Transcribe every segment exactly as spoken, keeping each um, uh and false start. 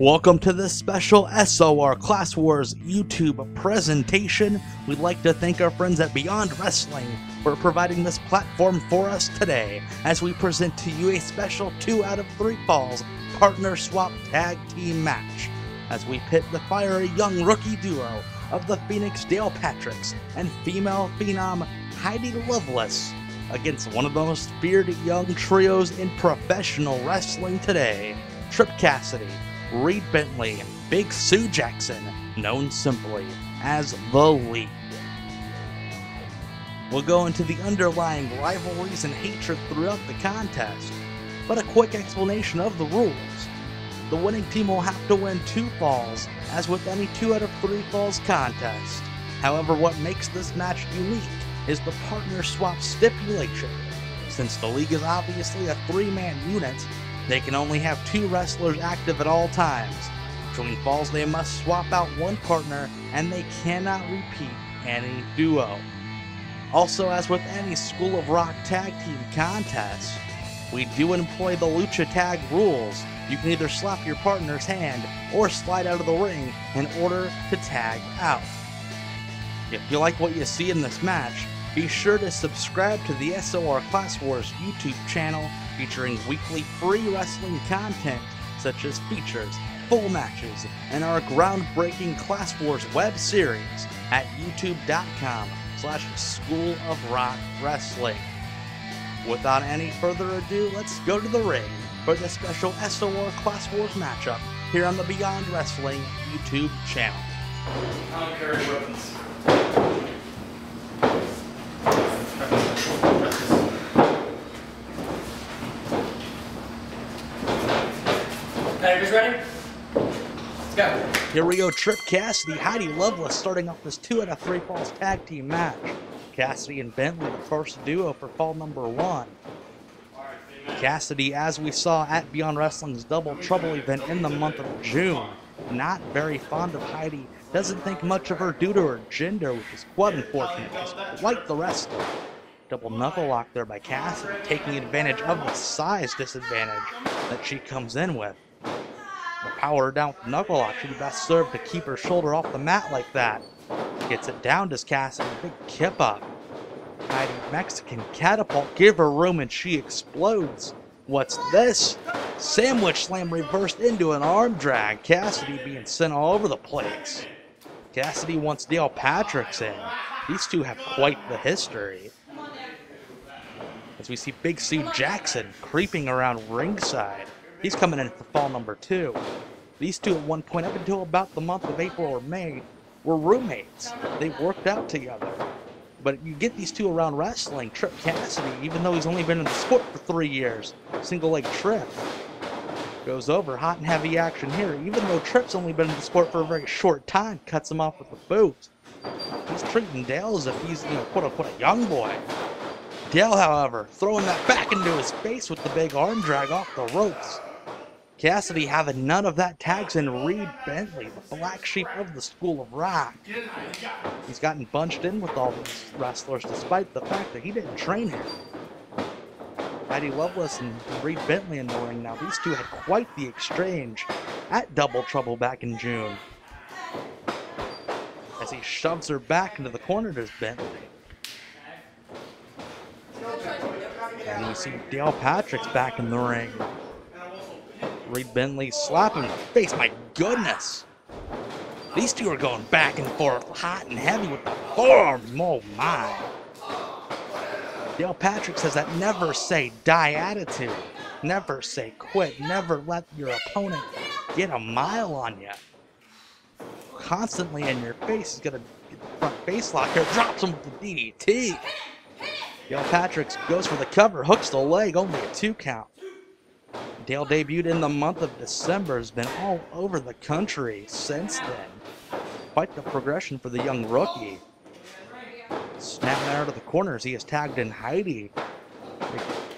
Welcome to this special S O R Class Wars YouTube presentation. We'd like to thank our friends at Beyond Wrestling for providing this platform for us today as we present to you a special two out of three falls partner swap tag team match as we pit the fiery young rookie duo of the Phoenix Dale Patricks and female phenom Heidi Lovelace against one of the most feared young trios in professional wrestling today, Tripp Cassidy, Reed Bentley, and Big Sue Jackson, known simply as The League. We'll go into the underlying rivalries and hatred throughout the contest, but a quick explanation of the rules. The winning team will have to win two falls, as with any two out of three falls contest. However, what makes this match unique is the partner swap stipulation. Since The League is obviously a three-man unit, they can only have two wrestlers active at all times. Between falls, they must swap out one partner, and they cannot repeat any duo. Also, as with any School of Rock tag team contest, we do employ the Lucha Tag rules. You can either slap your partner's hand or slide out of the ring in order to tag out. If you like what you see in this match, be sure to subscribe to the S O R Class Wars YouTube channel, featuring weekly free wrestling content such as features, full matches, and our groundbreaking Class Wars web series at youtube.com slash School of Rock Wrestling. Without any further ado, let's go to the ring for the special S O R Class Wars matchup here on the Beyond Wrestling YouTube channel. I'll carry weapons. Ready? Let's go. Here we go, Tripp Cassidy, Heidi Lovelace starting off this two out of three falls tag team match. Cassidy and Bentley, the first duo for fall number one. Right, Cassidy, as we saw at Beyond Wrestling's Double Trouble event in the month of June, not very fond of Heidi, doesn't think much of her due to her gender, which is quite unfortunate, like the rest of them. Double knuckle lock there by Cassidy, taking advantage of the size disadvantage that she comes in with. The power down knuckle lock should be best served to keep her shoulder off the mat like that. Gets it down to Cassidy, big kip up. Heidi Mexican catapult, give her room and she explodes. What's this? Sandwich slam reversed into an arm drag. Cassidy being sent all over the place. Cassidy wants Dale Patricks in. These two have quite the history. As we see Big Sue Jackson creeping around ringside. He's coming in for fall number two. These two at one point, up until about the month of April or May, were roommates. They worked out together. But you get these two around wrestling. Tripp Cassidy, even though he's only been in the sport for three years, single leg Tripp, goes over, hot and heavy action here. Even though Tripp's only been in the sport for a very short time, cuts him off with a boot. He's treating Dale as if he's, you know, quote unquote, a young boy. Dale, however, throwing that back into his face with the big arm drag off the ropes. Cassidy having none of that, tags in Reed Bentley, the black sheep of the School of Rock. He's gotten bunched in with all these wrestlers despite the fact that he didn't train him. Heidi Lovelace and Reed Bentley in the ring now. These two had quite the exchange at Double Trouble back in June. As he shoves her back into the corner, there's Bentley. And we see Dale Patricks back in the ring. Reed Bentley slapping in the face. My goodness. These two are going back and forth, hot and heavy with the forearms. Oh, my. Dale Patricks has that never say die attitude. Never say quit. Never let your opponent get a mile on you. Constantly in your face. He's going to get the front face lock here. Drops him with the D D T. Dale Patricks goes for the cover. Hooks the leg. Only a two count. Dale debuted in the month of December, has been all over the country since then. Quite the progression for the young rookie. Snapping out of the corners, he has tagged in Heidi.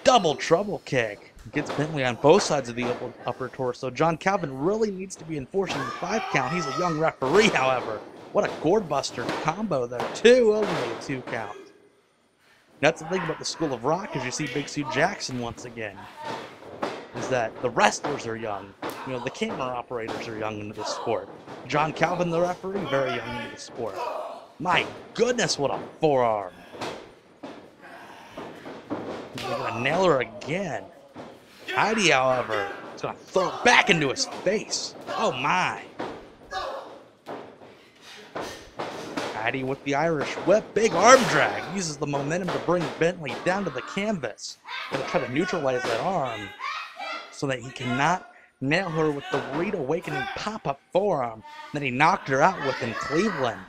Double trouble kick. Gets Bentley on both sides of the upper, upper torso. John Calvin really needs to be enforcing the five count. He's a young referee, however. What a gourd buster combo there. Two, only a two count. That's the thing about the School of Rock, as you see Big Sue Jackson once again, is that the wrestlers are young. you know, the camera operators are young into the sport. John Calvin, the referee, very young into the sport. My goodness, what a forearm. He's gonna nail her again. Heidi, however, is gonna throw it back into his face. Oh my. Heidi with the Irish whip, big arm drag. Uses the momentum to bring Bentley down to the canvas. Gonna try to neutralize that arm so that he cannot nail her with the Reed Awakening pop-up forearm that he knocked her out with in Cleveland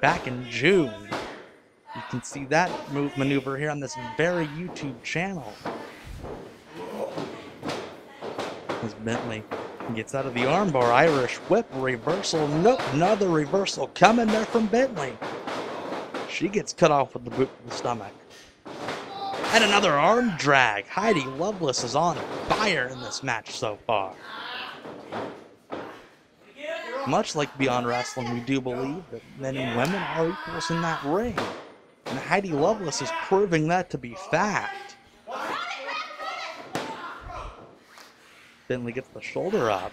back in June. You can see that move maneuver here on this very YouTube channel. As Bentley gets out of the armbar, Irish whip, reversal, nope, another reversal coming there from Bentley. She gets cut off with the boot to the stomach. And another arm drag. Heidi Lovelace is on fire in this match so far. Much like Beyond Wrestling, we do believe that men and women are equals in that ring. And Heidi Lovelace is proving that to be fact. Bentley gets the shoulder up.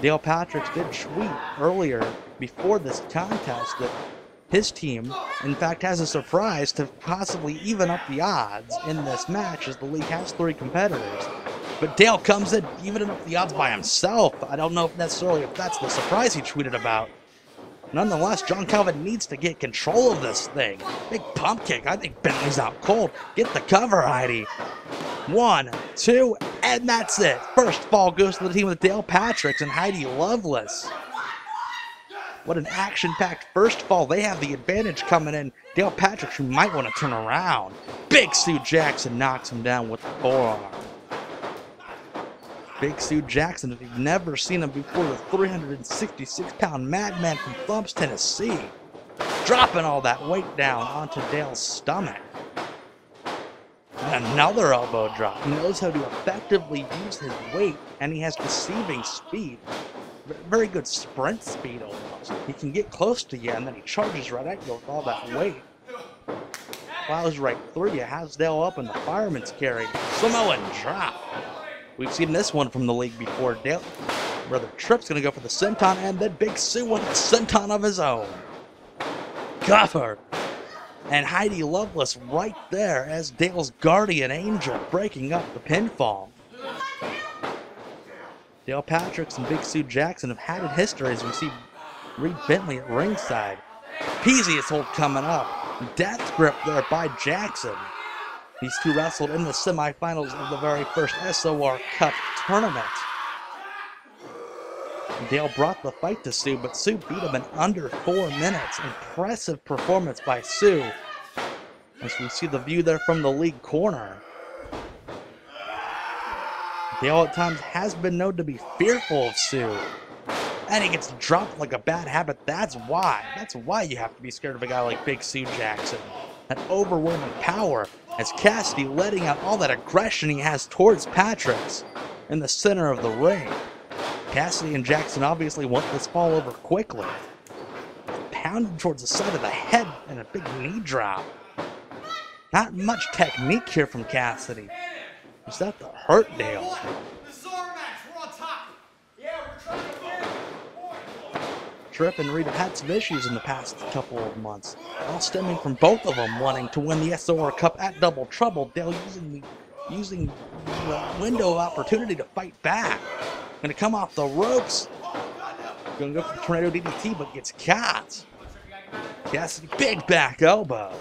Dale Patricks did tweet earlier before this contest that his team, in fact, has a surprise to possibly even up the odds in this match as the league has three competitors. But Dale comes in, evening up the odds by himself. I don't know if necessarily if that's the surprise he tweeted about. Nonetheless, John Calvin needs to get control of this thing. Big pump kick. I think Bentley's out cold. Get the cover, Heidi. One, two, and that's it. First fall goes to the team with Dale Patricks and Heidi Lovelace. What an action-packed first fall. They have the advantage coming in. Dale Patricks, who might want to turn around. Big Sue Jackson knocks him down with the forearm. Big Sue Jackson, if you've never seen him before, the three hundred sixty-six pound madman from Flumps, Tennessee. Dropping all that weight down onto Dale's stomach. And another elbow drop. He knows how to effectively use his weight, and he has deceiving speed. Very good sprint speed almost. He can get close to you, and then he charges right at you with all that weight. Plows right through you, has Dale up in the fireman's carry. Samoan drop. We've seen this one from the league before. Dale, brother Tripp's going to go for the senton, and then Big Sue with a senton of his own. Cover. And Heidi Lovelace right there as Dale's guardian angel breaking up the pinfall. Dale Patricks and Big Sue Jackson have had it history as we see Reed Bentley at ringside. Peasiest hold coming up. Death grip there by Jackson. These two wrestled in the semifinals of the very first S O R Cup tournament. Dale brought the fight to Sue, but Sue beat him in under four minutes. Impressive performance by Sue, as we see the view there from the league corner. Dale at times has been known to be fearful of Sue, and he gets dropped like a bad habit. That's why. That's why you have to be scared of a guy like Big Sue Jackson. That overwhelming power, as Cassidy letting out all that aggression he has towards Patricks in the center of the ring. Cassidy and Jackson obviously want this fall over quickly. Pounded towards the side of the head and a big knee drop. Not much technique here from Cassidy. Is that the hurt Dale? Tripp and Reed have had some issues in the past couple of months, all stemming from both of them wanting to win the S O R Cup at Double Trouble. Dale using the, using the window of opportunity to fight back. Gonna come off the ropes. Gonna go for the tornado D D T, but gets caught. Cassidy, big back elbow.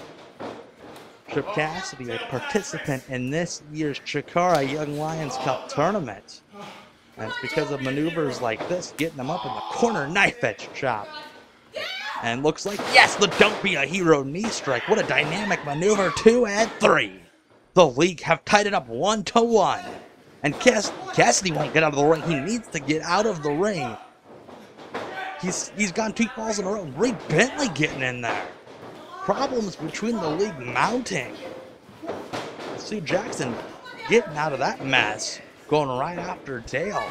Tripp Cassidy, a participant in this year's Chikara Young Lions Cup tournament. And it's because of maneuvers like this, getting them up in the corner, knife edge chop. And looks like, yes, the Don't Be a Hero knee strike. What a dynamic maneuver, two and three. The League have tied it up one to one. And Cass Cassidy won't get out of the ring. He needs to get out of the ring. He's, he's gone two falls in a row. Reed Bentley getting in there. Problems between the League mounting. Sue Jackson getting out of that mess. Going right after Dale.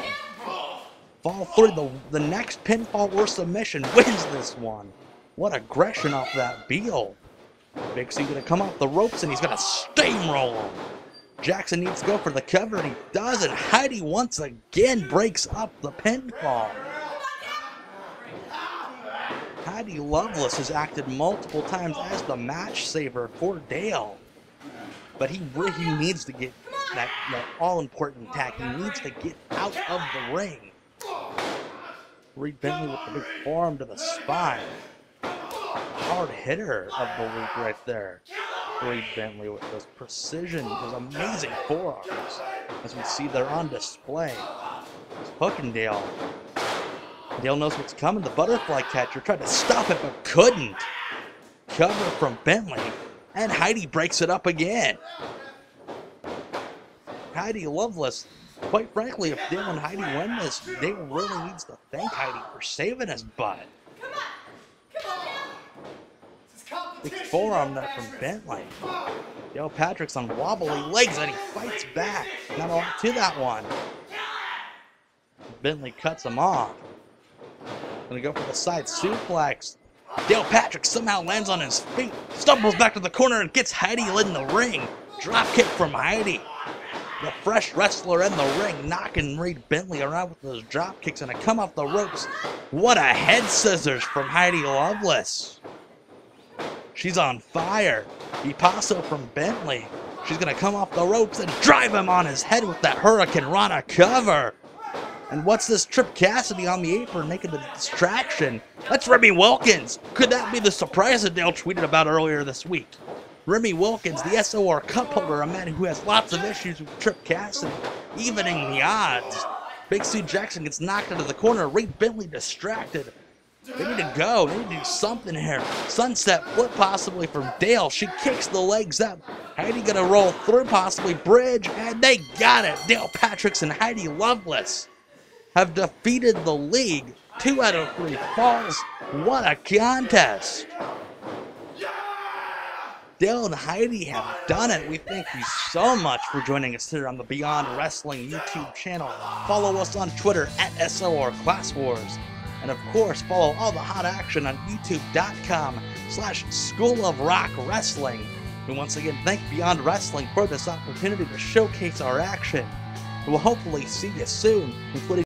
Fall through the, the next pinfall or submission wins this one. What aggression off that Beal. Big Sue gonna come off the ropes and he's gonna steamroll him. Jackson needs to go for the cover, and he does it. Heidi once again breaks up the pinfall. Heidi Lovelace has acted multiple times as the match saver for Dale. But he he needs to get that, that all-important attack. He needs to get out of the ring. Reed Bentley with the big forearm to the spine. Hard hitter of the week right there. Reed Bentley with his precision, his amazing forearms. As we see, they're on display. He's hooking Dale. Dale knows what's coming. The butterfly catcher tried to stop it but couldn't. Cover from Bentley, and Heidi breaks it up again. Heidi Lovelace, quite frankly, if Dale and Heidi win this, Dale really needs to thank Heidi for saving his butt. Big forearm there from Bentley. Dale Patricks on wobbly legs, and he fights back. Not a lot to that one. Bentley cuts him off. Gonna go for the side suplex. Dale Patricks somehow lands on his feet, stumbles back to the corner, and gets Heidi in the ring. Drop kick from Heidi. The fresh wrestler in the ring, knocking Reed Bentley around with those drop kicks, and a come off the ropes. What a head scissors from Heidi Lovelace. She's on fire. Ipasso from Bentley. She's gonna come off the ropes and drive him on his head with that Hurricane Rana cover. And what's this? Tripp Cassidy on the apron making the distraction. That's Remy Wilkins. Could that be the surprise that Dale tweeted about earlier this week? Remy Wilkins, the S O R cup holder, a man who has lots of issues with Tripp Cassidy, evening the odds. Big Sue Jackson gets knocked into the corner. Reed Bentley distracted. They need to go. They need to do something here. Sunset flip possibly from Dale. She kicks the legs up. Heidi gonna roll through, possibly bridge, and they got it. Dale Patricks and Heidi Lovelace have defeated the League. Two out of three falls. What a contest. Dale and Heidi have done it. We thank you so much for joining us here on the Beyond Wrestling YouTube channel. Follow us on Twitter at S O R Class Wars. And of course, follow all the hot action on youtube.com slash School of Rock Wrestling. And once again, thank Beyond Wrestling for this opportunity to showcase our action. We'll hopefully see you soon, including